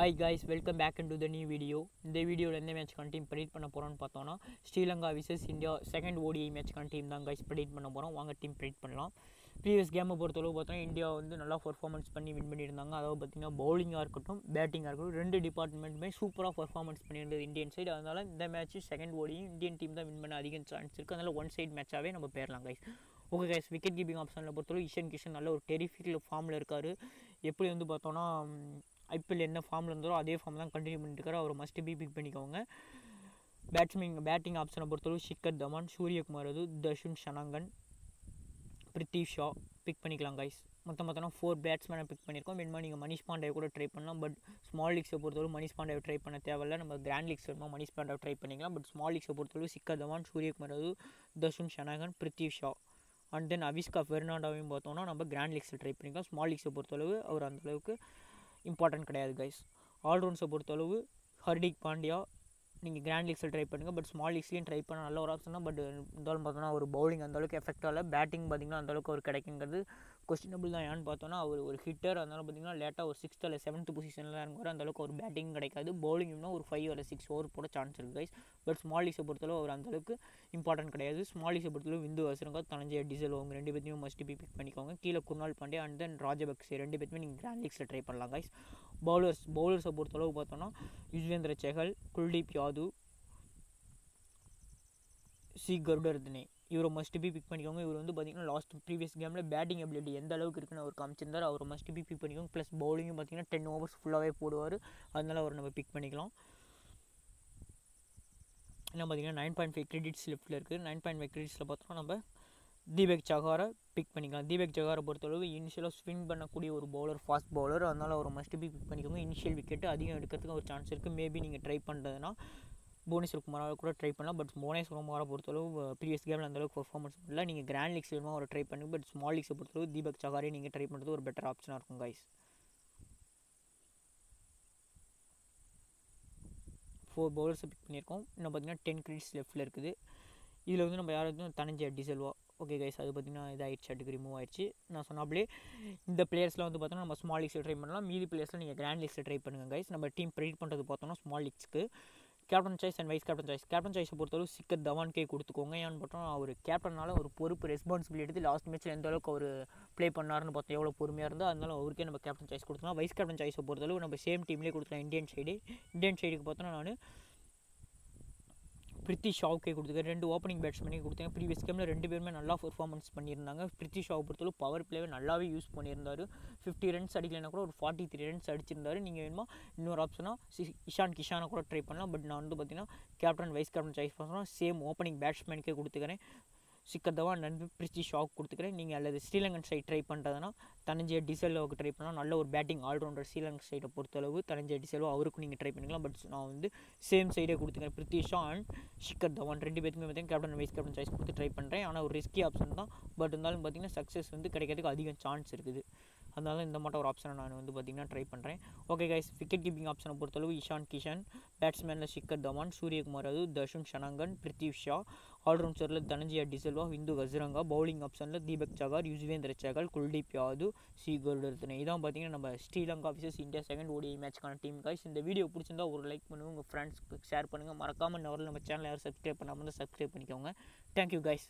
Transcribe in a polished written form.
Hi guys, welcome back into the new video. In this video, we match predict Sri Lanka vs India second ODI match guys predict team predict previous game India performance win bowling batting department super performance Indian side the match second ODI Indian team win chance one side match guys. Okay guys, wicket keeping option Ishan Kishan terrific form IPL என்ன ஃபார்ம்ல இருந்தோ அதே form தான் continue பண்ணிட்டு இருக்காரு. அவர் must be pick பண்ணிக்கோங்க. Batting ஆப்ஷனை பொறுத்தவரை ஷிக்கர் தவான், சூரியகுமார் அது, தர்ஷன் ஷனங்கன், பிரித்வி ஷா பிக் பண்ணிக்கலாம் guys. மொத்தம் 4 பேட்ஸ்மேனை பிக் பண்ணியிருக்கோம். வேணுமா நீங்கள் மனிஷ் பாண்டாவை கூட ட்ரை பண்ணலாம். பட் ஸ்மால் லீக்ஸை பொறுத்தவரை மனிஷ் பாண்டாவை ட்ரை பண்ண தேவையில்ல. நம்ம கிராண்ட் லீக்ஸ் வேணுமா மனிஷ் பாண்டாவை ட்ரை பண்ணிக்கலாம். பட் ஸ்மால் லீக்ஸை பொறுத்தவரை ஷிக்கர் தவான், சூரியகுமார் அது, தர்ஷன் ஷனங்கன், பிரித்வி ஷா அண்ட் தென் அவிஸ்கா ஃபெர்னாண்டோவையும் பார்த்தோம்னா நம்ம கிராண்ட் லீக்ஸில் ட்ரை பண்ணிக்கலாம். ஸ்மால் லீக்ஸை பொறுத்தளவு அவர் அந்தளவுக்கு important கிடையாது guys. ஆல் ரவுண்ட்ஸை பொறுத்தளவு ஹர்திக் பாண்டியா நீங்கள் கிராண்ட் லீக்ஸில் ட்ரை பண்ணுங்கள். பட் ஸ்மால் லீக்ஸ்லையும் ட்ரை பண்ண நல்ல ஒரு ஆப்ஷன் தான். பட் இருந்தாலும் பார்த்தோன்னா ஒரு பவுலிங் அந்தளவுக்கு எஃபெக்டாக இல்லை. பேட்டிங் பார்த்திங்கன்னா அந்தளவுக்கு அவர் கிடைக்குங்கிறது கொஸ்டினபிள் தான். ஏன்னு பார்த்தோன்னா அவர் ஒரு ஹிட்டர் அதனால பார்த்திங்கன்னா லேட்டாக ஒரு 6th அல்லது 7th பொசிஷனில் இறங்குவார். அந்தளவுக்கு ஒரு பேட்டிங் கிடைக்காது. பவுலிங்னா ஒரு 5 அல்லது 6 ஓவர் போட சான்ஸ் இருக்குது guys. பட் ஸ்மால் லீக்ஸை பொறுத்தளவு அவர் அந்தளவுக்கு இம்பார்ட்டன்ட் கிடையாது. ஸ்மால் லீக்ஸை பொறுத்தளவு விந்து வசனங்க தனஞ்சய டீசல் அவங்க 2 பேருமே மஸ்ட் பி பிக் பண்ணிக்கோங்க. கீழே குர்னால் பாண்டே அண்ட் தென் ராஜபக் 2 பேருமே நீங்கள் கிராண்ட் லீக்ஸில் ட்ரை பண்ணலாம் guys. பவுலர்ஸை பொறுத்தளவு பார்த்தோன்னா யுஜ்வேந்திர செகல், குல்தீப் யாதவ், சி கருடர்தனே இவரை மஸ்ட் பி பிக் பண்ணிக்கோங்க. இவர் வந்து பார்த்திங்கன்னா லாஸ்ட் ப்ரீவியஸ் கேமில் பேட்டிங் அபிலிட்டி எந்த அளவுக்கு இருக்குன்னு அவர் காமிச்சிருந்தார். அவர் மஸ்ட் பி பிக் பண்ணிக்கோங்க. ப்ளஸ் பவுலிங்கும் பார்த்திங்கன்னா 10 ஓவர்ஸ் ஃபுல்லாகவே போடுவார். அதனால் அவர் நம்ம பிக் பண்ணிக்கலாம். என்ன பார்த்திங்கன்னா 9.5 கிரெடிட்ஸ் லெஃப்ட்டில் இருக்குது. 9.5 கிரெடிட்ஸில் பார்த்தோம்னா நம்ம தீபக் சஹாரை பிக் பண்ணிக்கலாம். தீபக் சஹாரை பொறுத்தளவு இனிஷியலாக ஸ்விங் பண்ணக்கூடிய ஒரு பவுலர், ஃபாஸ்ட் பவுலர். அதனால் அவர் மஸ்ட் பி பிக் பண்ணிக்கோங்க. இனிஷியல் விக்கெட்டு அதிகம் எடுக்கிறதுக்கு ஒரு சான்ஸ் இருக்குது. மேபி நீங்கள் ட்ரை பண்ணுறதுனா புவனேஸ்வர் குமாராவை கூட ட்ரை பண்ணலாம். பட் புவனேஸ்வர் குமாரை பொறுத்தளவு ப்ரீவியஸ் கேமில் அந்தளவுக்கு பெர்ஃபார்மன்ஸ் பண்ணல. நீங்கள் கிராண்ட் லீக்ஸ் வேணுமா அவரை ட்ரை பண்ணுங்க. பட் ஸ்மால் லீக்ஸை பொறுத்தளவு தீபக் சஹாரை நீங்கள் ட்ரை பண்ணுறது ஒரு பெட்டர் ஆப்ஷனாக இருக்கும் கைஸ். 4 பவுலர்ஸை பிக் பண்ணியிருக்கோம். இன்னும் பார்த்திங்கன்னா 10 கிரெடிட்ஸ் லெஃப்ட்டில் இருக்குது. இதில் வந்து நம்ம யாராவது தனஞ்சய டிசல்வா ஓகே கைஸ் அது பார்த்திங்கன்னா இதாகிடுச்சு, அதுக்கு ரிமூவ் ஆகிடுச்சு. நான் சொன்னாப்படியே இந்த பிளேயர்ஸ்லாம் வந்து பார்த்தோன்னா நம்ம ஸ்மால் லீக்ஸில் ட்ரை பண்ணலாம். மீதி பிளேயர்ஸில் நீங்கள் கிராண்ட் லீக்ஸில் ட்ரை பண்ணுங்கள் கைஸ். நம்ம டீம் ப்ரெடிக்ட் பண்ணுறது பார்த்தோன்னா ஸ்மால் லீக்ஸ்க்கு captain choice and vice captain choice. Captain சாய்ஸை பொறுத்தளவு சிக்கர் தவான்கே கொடுத்துக்கோங்க. ஏன்னு பார்த்தோம்னா அவர் கேப்டனால் ஒரு பொறுப்பு ரெஸ்பான்சிபிலிட்டி எடுத்து லாஸ்ட் மேட்ச்சில் எந்த அளவுக்கு அவர் ப்ளே பண்ணார்னு பார்த்தோம், எவ்வளோ பொறுமையாக இருந்தால் அதனால அவருக்கே நம்ம கேப்டன் சாய்ஸ் கொடுத்துலாம். வைஸ் கேப்டன் சாய்ஸை பொறுத்தளவு நம்ம சேம் டீம்லேயே கொடுத்துலாம். இந்தியன் சைடுக்கு பார்த்தோன்னா நான் பிரித்வி ஷாவுக்கே கொடுத்துருக்கேன். 2 ஓப்பனிங் பேட்ஸ்மேனே கொடுத்தேன். ப்ரீவியஸ் கேமில் 2 பேருமே நல்லா பெர்ஃபார்மன்ஸ் பண்ணியிருந்தாங்க. பிரித்வி ஷாவை பொறுத்தளவு பவர் பிளேவை நல்லாவே யூஸ் பண்ணியிருந்தார். 50 ரன்ஸ் அடிக்கலைன்னா கூட ஒரு 43 ரன்ஸ் அடிச்சிருந்தார். நீங்கள் வேணுமா இன்னொரு ஆப்ஷனாக இஷான் கிஷானை கூட ட்ரை பண்ணலாம். பட் நான் வந்து பார்த்தீங்கன்னா கேப்டன் வைஸ் கேப்டன் சாய்ஸ் பண்ணால் சேம் ஓப்பனிங் பேட்ஸ்மேனுக்கே கொடுத்துக்கிறேன். சிக்கர் தவான் நண்பு பிரித்வி ஷாவுக்கு கொடுத்துக்கிறேன். நீங்கள் அல்லது ஸ்ரீலங்கன் சைடு ட்ரை பண்ணுறதுனா தனஞ்சய டிசல்வாவுக்கு ட்ரை பண்ணலாம். நல்ல ஒரு பேட்டிங் ஆல்ரவுண்டர் ஸ்ரீலங்கா சைடை பொறுத்தளவு தனஞ்சய டிசல்வா அவருக்கும் நீங்கள் ட்ரை பண்ணிக்கலாம். பட் நான் வந்து சேம் சைடே கொடுத்துக்கிறேன். பிரித்வி ஷா அண்ட் சிக்கர் தவான் 2 பேருக்குமே பார்த்தீங்கன்னா கேப்டன் வைஸ் கேப்டன் சாய்ஸ் கொடுத்து ட்ரை பண்ணுறேன். ஆனால் ஒரு ரிஸ்கி ஆப்ஷன் தான். பட் இருந்தாலும் பார்த்திங்கன்னா சக்ஸஸ் வந்து கிடைக்கிறதுக்கு அதிகம் சான்ஸ் இருக்குது. அதனால இந்த மாட்ட ஒரு ஆப்ஷனை நான் வந்து பார்த்திங்கன்னா ட்ரை பண்ணுறேன். ஓகே கைஸ், விக்கெட் கீப்பிங் ஆப்ஷனை பொறுத்தளவு இஷான் கிஷன், பேட்ஸ்மேனில் சிக்கர் தவான், சூரியகுமார் அது, தர்ஷன் ஷனங்கன், பிரித்வி ஷா, ஆல்ரவுண்டரில் தனஞ்சய டிசல்வா, விந்து ஹசரங்கா, பவுலிங் ஆப்ஷனில் தீபக் சஹார், யுஜ்வேந்திர செகல், குல்தீப் யாதவ், சி கருடர்தனே. இதான் பார்த்திங்கன்னா நம்ம Sri Lanka versus India second ODI மேட்ச்க்கான டீம் கைஸ். இந்த வீடியோ பிடிச்சிருந்தா ஒரு லைக் பண்ணுங்கள், உங்கள் ஃப்ரெண்ட்ஸ்க்கு ஷேர் பண்ணுங்கள். மறக்காமல் நம்ம சேனலை யாரும் சப்ஸ்கிரைப் பண்ணாமல் சப்ஸ்கிரைப் பண்ணிக்கோங்க. Thank you guys.